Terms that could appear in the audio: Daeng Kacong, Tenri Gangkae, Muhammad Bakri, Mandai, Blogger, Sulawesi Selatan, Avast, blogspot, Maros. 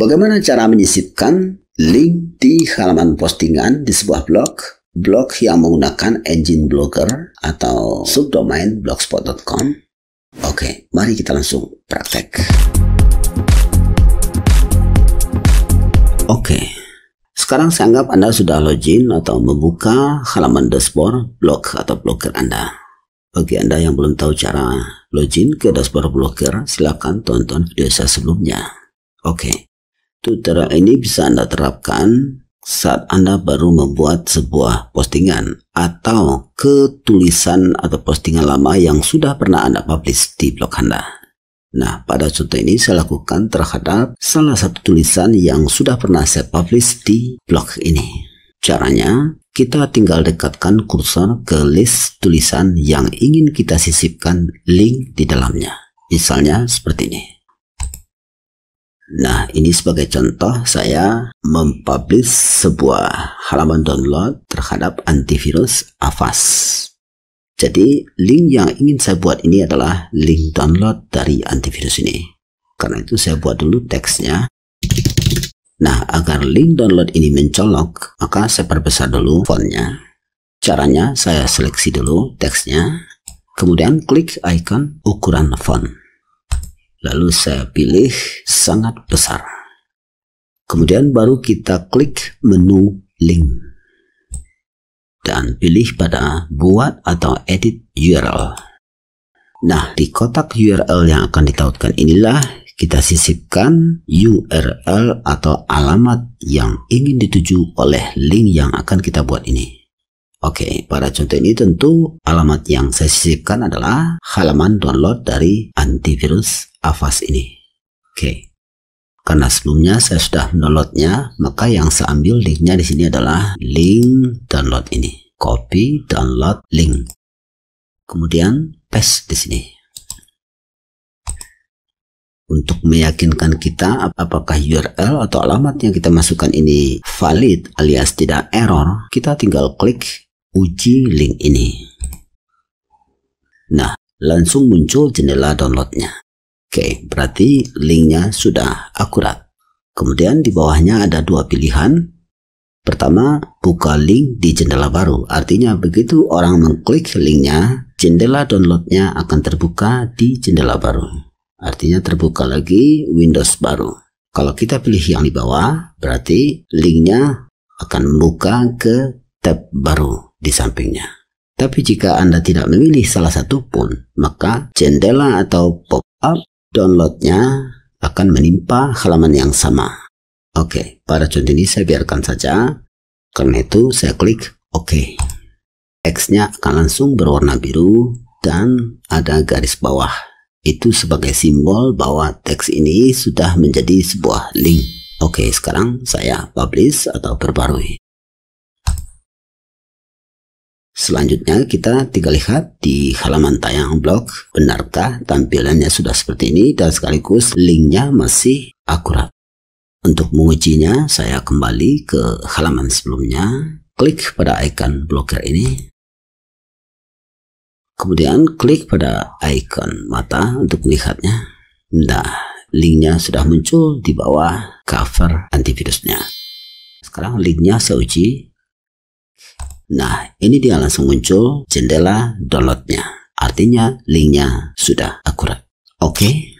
Bagaimana cara menyisipkan link di halaman postingan di sebuah blog yang menggunakan engine Blogger atau subdomain blogspot.com? Oke, mari kita langsung praktek. Oke, sekarang saya anggap Anda sudah login atau membuka halaman dashboard blog atau blogger Anda. Bagi Anda yang belum tahu cara login ke dashboard blogger, silakan tonton video saya sebelumnya. Oke, tutorial ini bisa Anda terapkan saat Anda baru membuat sebuah postingan atau ketulisan atau postingan lama yang sudah pernah Anda publish di blog Anda. Nah, pada contoh ini saya lakukan terhadap salah satu tulisan yang sudah pernah saya publish di blog ini. Caranya, kita tinggal dekatkan kursor ke list tulisan yang ingin kita sisipkan link di dalamnya. Misalnya seperti ini. Nah, ini sebagai contoh saya mempublish sebuah halaman download terhadap antivirus Avast. Jadi, link yang ingin saya buat ini adalah link download dari antivirus ini. Karena itu saya buat dulu teksnya. Nah, agar link download ini mencolok, maka saya perbesar dulu fontnya. Caranya, saya seleksi dulu teksnya, kemudian klik icon ukuran font. Lalu saya pilih sangat besar. Kemudian baru kita klik menu link. Dan pilih pada buat atau edit URL. Nah, di kotak URL yang akan ditautkan inilah kita sisipkan URL atau alamat yang ingin dituju oleh link yang akan kita buat ini. Oke, pada contoh ini tentu alamat yang saya sisipkan adalah halaman download dari antivirus Avast ini. Oke, karena sebelumnya saya sudah mendownloadnya, maka yang saya ambil linknya di sini adalah link download ini. Copy download link. Kemudian paste di sini. Untuk meyakinkan kita apakah URL atau alamat yang kita masukkan ini valid alias tidak error, kita tinggal klik uji link ini. Nah, langsung muncul jendela downloadnya. Oke, berarti linknya sudah akurat. Kemudian di bawahnya ada dua pilihan. Pertama, buka link di jendela baru. Artinya begitu orang mengklik linknya, jendela downloadnya akan terbuka di jendela baru. Artinya terbuka lagi Windows baru. Kalau kita pilih yang di bawah, berarti linknya akan membuka ke tab baru di sampingnya. Tapi jika Anda tidak memilih salah satu pun, maka jendela atau pop-up downloadnya akan menimpa halaman yang sama. Oke, pada contoh ini saya biarkan saja. Karena itu saya klik OK. Teksnya akan langsung berwarna biru dan ada garis bawah. Itu sebagai simbol bahwa teks ini sudah menjadi sebuah link. Oke, sekarang saya publish atau perbarui. Selanjutnya kita tinggal lihat di halaman tayang blog, benarkah tampilannya sudah seperti ini dan sekaligus linknya masih akurat. Untuk mengujinya, saya kembali ke halaman sebelumnya, klik pada icon blogger ini. Kemudian klik pada icon mata untuk melihatnya. Nah, linknya sudah muncul di bawah cover antivirusnya. Sekarang linknya saya uji. Nah, ini dia langsung muncul jendela downloadnya. Artinya linknya sudah akurat. Oke.